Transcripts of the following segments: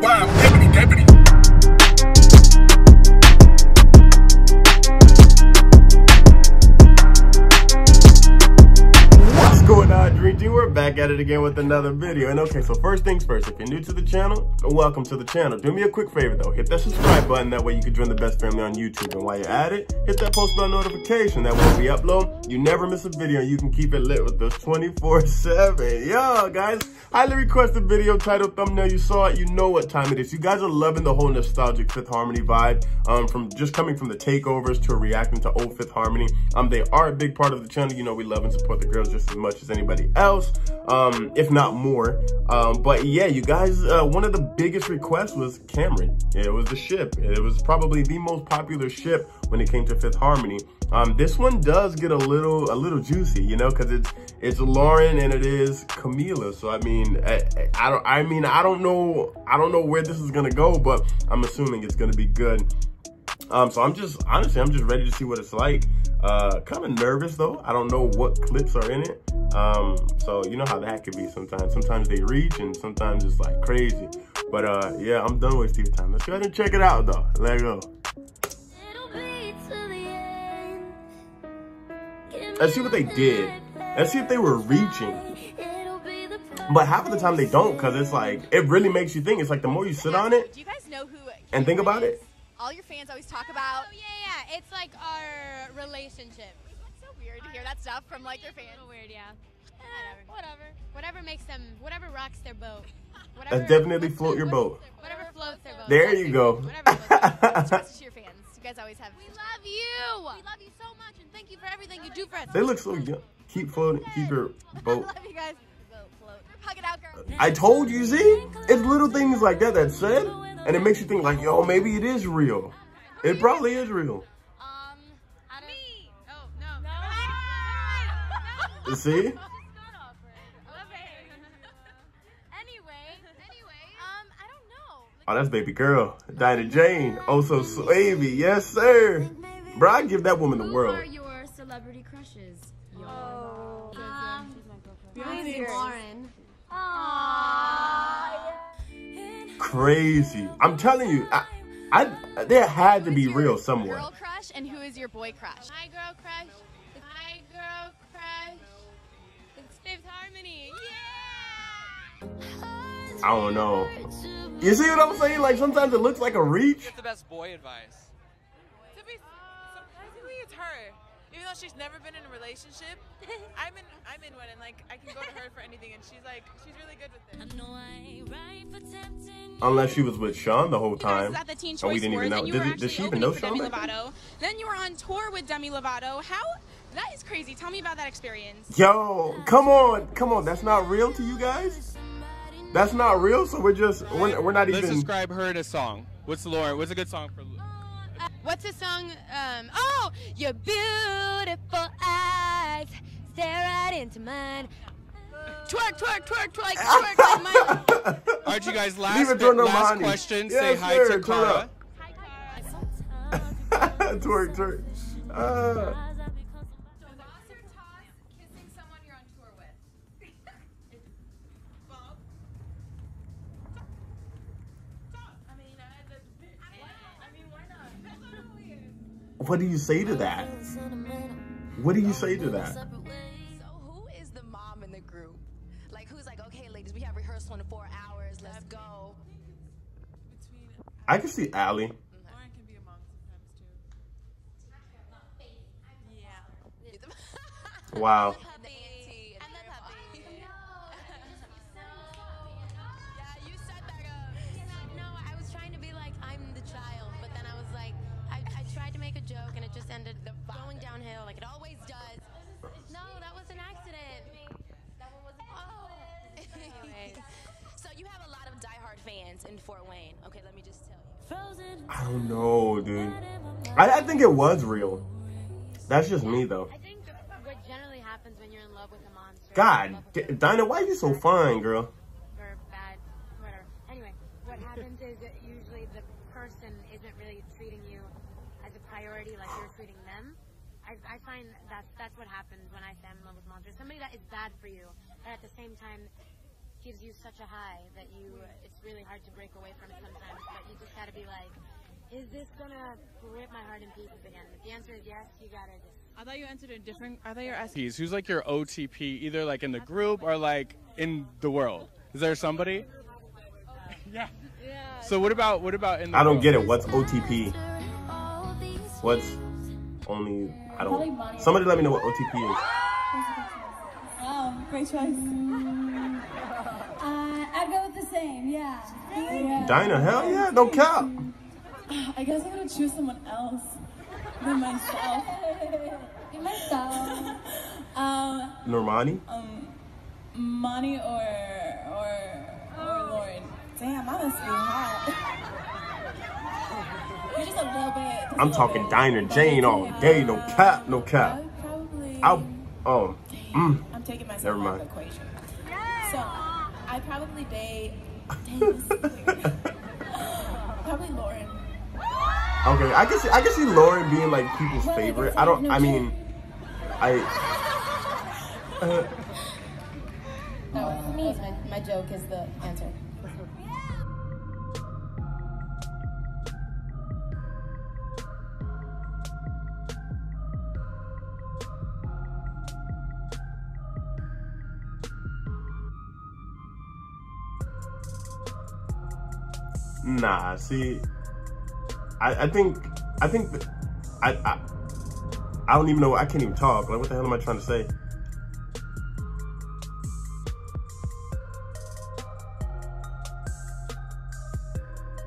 Wow, deputy, deputy. What's going on, DrizzyTayy? We're back at it again with another video. And okay, so first things first, if you're new to the channel, welcome to the channel. Do me a quick favor though, hit that subscribe button, that way you can join the best family on YouTube. And while you're at it, hit that post bell notification, that way we upload, you never miss a video, and you can keep it lit with us 24/7. Yo guys, highly requested video, title, thumbnail, you saw it, you know what time it is. You guys are loving the whole nostalgic Fifth Harmony vibe, from just coming from the takeovers to reacting to old Fifth Harmony. They are a big part of the channel, you know we love and support the girls just as much as anybody else. If not more, but yeah, you guys, one of the biggest requests was Camren. It was the ship. It was probably the most popular ship when it came to Fifth Harmony. This one does get a little juicy, you know, because it's Lauren and it is Camila. So I mean, I don't know where this is gonna go, but I'm assuming it's gonna be good. So honestly I'm just ready to see what it's like. Kind of nervous though. I don't know what clips are in it. So you know how that could be sometimes. Sometimes they reach and sometimes it's like crazy. But yeah, I'm done wasting your time. Let's go ahead and check it out though. Let's go. Let's see what they did. Let's see if they were reaching. But half of the time they don't, because it's like, it really makes you think. It's like the more you sit on it and think about it. All your fans always talk about. Oh, yeah, yeah. It's like our relationship. It's so weird to hear that stuff from like your fans. A little weird, yeah. Whatever makes them, whatever rocks their boat. Whatever, that's definitely float your boat. Whatever floats their boat. There you go. Whatever floats your fans. You guys always have. We love you. We love you so much, and thank you for everything you do for us. They look so young. Keep floating. Keep your boat. I love you guys. Boat float. Hug it out, girl. I told you, see? It's little things like that that's said. And it makes you think like, yo, maybe it is real. It probably is real. I don't me. Oh, no. No. Ah! No. See? Anyway. I don't know. Oh, that's baby girl. Dinah Jane. Oh, so swavy. Yes, sir. Bro, I'd give that woman the world. Who are your celebrity crushes? Oh. Beyonce. Lauren. Aww. Crazy. I'm telling you, I there had to be real somewhere. Girl crush, and who is your boy crush? My girl crush. My girl crush. It's Fifth Harmony. Yeah. I don't know. You see what I'm saying? Like sometimes it looks like a reach. It's the best boy advice. To be surprisingly, it's her. Even though she's never been in a relationship, I'm in one, and like I can go to her for anything, and she's really good with it. Unless she was with Sean the whole time, at the Teen Choice, and we didn't even know. Did she even know Sean? Demi Lovato. Then you were on tour with Demi Lovato. How? That is crazy. Tell me about that experience. Yo, come on. That's not real to you guys. That's not real. So we're not even. Let's describe her in a song. What's Lauren? What's a good song for? What's a song? Oh, your beautiful eyes stare right into mine. Twerk, twerk, twerk, twerk, twerk, twerk, like mine. Aren't you guys last question? Yes, say hi to Cara. Hi, Cara. Twerk, twerk. So loss or toss, kissing someone you're on tour with. Bob. I mean, why not? That's so weird. What do you say to that? What do you say to that? Group, like who's like, okay ladies, we have rehearsal in 4 hours, let's go. I can see Allie. Lauren can be a mom sometimes too. Yeah. Wow. In Fort Wayne. Okay, let me just tell you. I don't know, dude. I think it was real. That's just me, though. I think what generally happens when you're in love with a monster. God, Dinah, why are you so fine, girl? Or bad, whatever. Anyway, what happens is that usually the person isn't really treating you as a priority like you're treating them. I find that's what happens when I'm in love with monsters. Somebody that is bad for you, but at the same time gives you such a high that it's really hard to break away from it sometimes, but you just gotta be like, is this gonna rip my heart in pieces again? If the answer is yes, you gotta just... I thought you answered a different... I thought you were asking... Who's like your OTP, either like in the group or like in the world? Is there somebody? Yeah. Yeah. So what about in the... I don't get it. What's OTP? What's only... I don't... Somebody let me know what OTP is. Oh, great choice. I go with the same, yeah. Yeah. Dinah, hell yeah, no cap. I guess I'm gonna choose someone else than myself. Normani? Monty or Lauren. Damn, I must be hot. You're just a little bit. I'm talking Dinah Jane all day, no cap, no cap. I'm taking myself never mind. Out of the equation. So. I probably date. Dang, this is weird. Probably Lauren. Okay, I can see Lauren being like people's favorite. I don't. I mean, I. No, it's me. My joke is the answer. Nah, see, I think I don't even know. I can't even talk. Like, what the hell am I trying to say?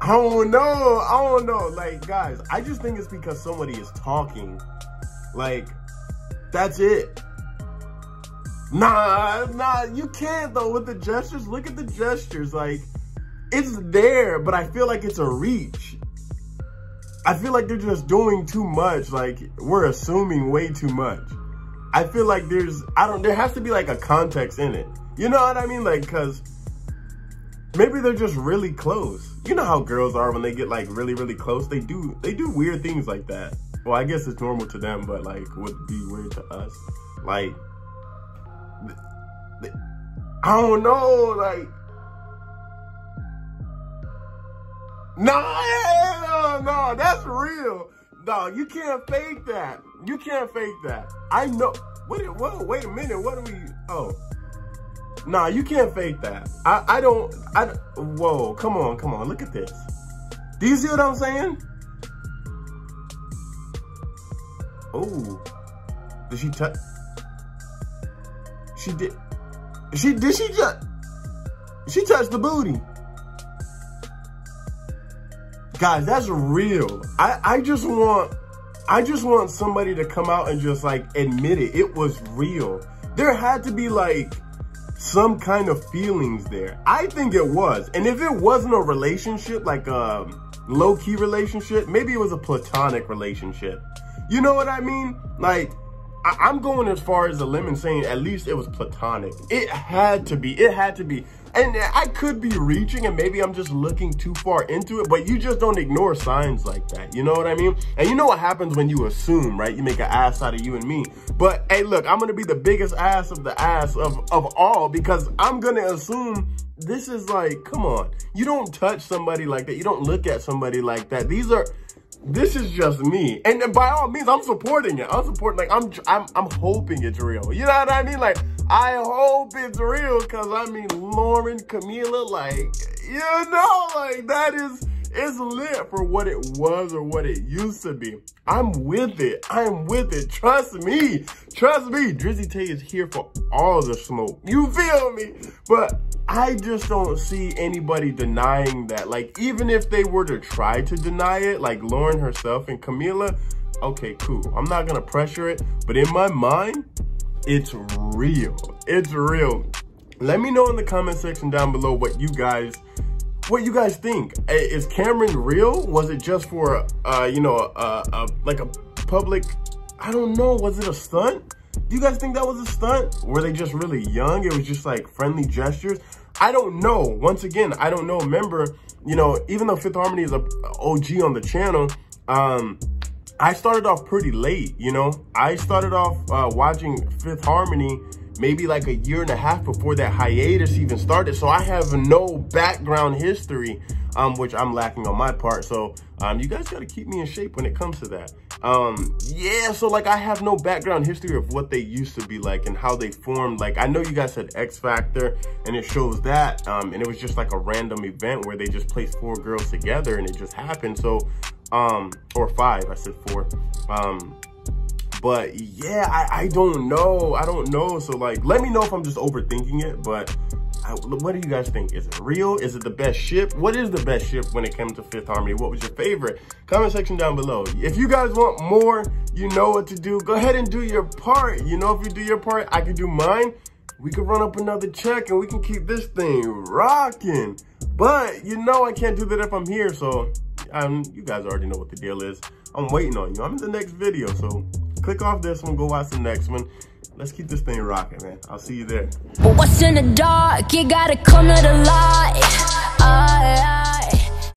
I don't know. Like, guys, I just think it's because somebody is talking. Like, that's it. Nah, you can't though with the gestures. Look at the gestures, like. It's there, but I feel like it's a reach. I feel like they're just doing too much. Like, we're assuming way too much. I feel like there has to be like a context in it. You know what I mean? Like, cause maybe they're just really close. You know how girls are when they get like really, really close. They do weird things like that. Well, I guess it's normal to them, but like would be weird to us. Like, I don't know, like, No, that's real. No, you can't fake that. You can't fake that. I know. What? Wait a minute. What do we? Oh, nah, you can't fake that. I don't. Whoa, come on. Look at this. Do you see what I'm saying? Oh, did she touch? She did. She touched the booty. Guys, that's real. I just want somebody to come out and just like admit it. It was real. There had to be like some kind of feelings there. I think it was. And if it wasn't a relationship, like a low-key relationship, maybe it was a platonic relationship. You know what I mean? Like, I'm going as far as the lemon saying at least it was platonic. It had to be. And I could be reaching, and maybe I'm just looking too far into it, but you just don't ignore signs like that. You know what I mean? And you know what happens when you assume, right? You make an ass out of you and me. But, hey, look, I'm going to be the biggest ass of the ass of all, because I'm going to assume this is like, come on. You don't touch somebody like that. You don't look at somebody like that. This is just me. And by all means, I'm supporting it. Like, I'm hoping it's real. You know what I mean? Like, I hope it's real, because, I mean, Lauren, Camila, like, you know, like, that is, it's lit for what it was or what it used to be. I'm with it. Trust me. DrizzyTayy is here for all the smoke. You feel me? But I just don't see anybody denying that. Like, even if they were to try to deny it, like Lauren herself and Camila, okay, cool. I'm not going to pressure it. But in my mind, it's real. Let me know in the comment section down below what you guys think. Is Camren real? Was it just for like a public, I don't know, was it a stunt? Do you guys think that was a stunt? Were they just really young? It was just like friendly gestures? I don't know. Once again, I don't know. Remember, you know, even though Fifth Harmony is a OG on the channel, I started off pretty late, you know. I started off watching Fifth Harmony maybe like a year and a half before that hiatus even started. So I have no background history, which I'm lacking on my part. So you guys got to keep me in shape when it comes to that. Yeah, so like I have no background history of what they used to be like and how they formed. Like I know you guys said X Factor and it shows that, and it was just like a random event where they just placed 4 girls together and it just happened. So, or 5, I said 4. But yeah, I don't know. I don't know. So like, let me know if I'm just overthinking it, but what do you guys think? Is it real? Is it the best ship? What is the best ship when it comes to Fifth Harmony? What was your favorite? Comment section down below. If you guys want more, you know what to do. Go ahead and do your part. You know, if you do your part, I can do mine. We can run up another check and we can keep this thing rocking. But you know, I can't do that if I'm here. So you guys already know what the deal is. I'm waiting on you. I'm in the next video. So click off this one. Go watch the next one. Let's keep this thing rocking, man. I'll see you there. What's in the dark? You gotta come to the light.